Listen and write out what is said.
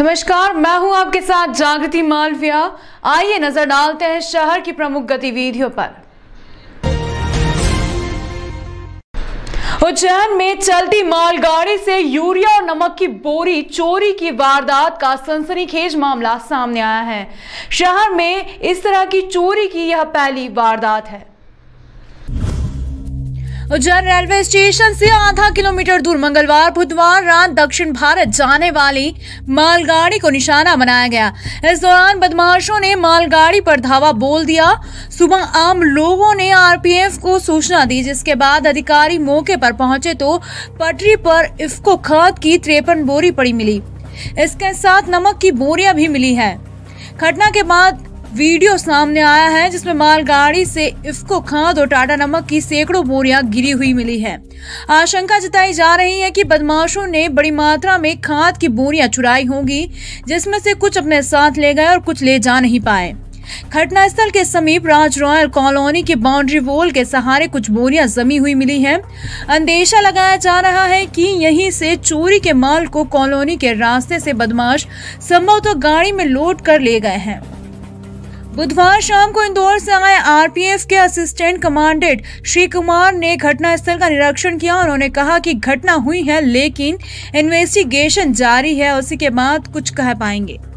नमस्कार, मैं हूं आपके साथ जागृति मालविया। आइए नजर डालते हैं शहर की प्रमुख गतिविधियों पर। उज्जैन में चलती मालगाड़ी से यूरिया और नमक की बोरी चोरी की वारदात का सनसनीखेज मामला सामने आया है। शहर में इस तरह की चोरी की यह पहली वारदात है। उज्जैन रेलवे स्टेशन से आधा किलोमीटर दूर बुधवार रात दक्षिण भारत जाने वाली मालगाड़ी को निशाना बनाया गया। इस दौरान बदमाशों ने मालगाड़ी पर धावा बोल दिया। सुबह आम लोगों ने आरपीएफ को सूचना दी, जिसके बाद अधिकारी मौके पर पहुंचे तो पटरी पर इफको खाद की 53 बोरी पड़ी मिली। इसके साथ नमक की बोरियां भी मिली है। घटना के बाद वीडियो सामने आया है, जिसमें मालगाड़ी से इफको खाद और टाटा नमक की सैकड़ों बोरियां गिरी हुई मिली है। आशंका जताई जा रही है कि बदमाशों ने बड़ी मात्रा में खाद की बोरियां चुराई होंगी, जिसमें से कुछ अपने साथ ले गए और कुछ ले जा नहीं पाए। घटनास्थल के समीप राज रॉयल कॉलोनी के बाउंड्री वॉल के सहारे कुछ बोरियां जमी हुई मिली हैं। अंदेशा लगाया जा रहा है कि यहीं से चोरी के माल को कॉलोनी के रास्ते से बदमाश संभवतः गाड़ी में लोड कर ले गए हैं। बुधवार शाम को इंदौर से आए आरपीएफ के असिस्टेंट कमांडेंट श्रीकुमार ने घटनास्थल का निरीक्षण किया। उन्होंने कहा कि घटना हुई है, लेकिन इन्वेस्टिगेशन जारी है, उसी के बाद कुछ कह पाएंगे।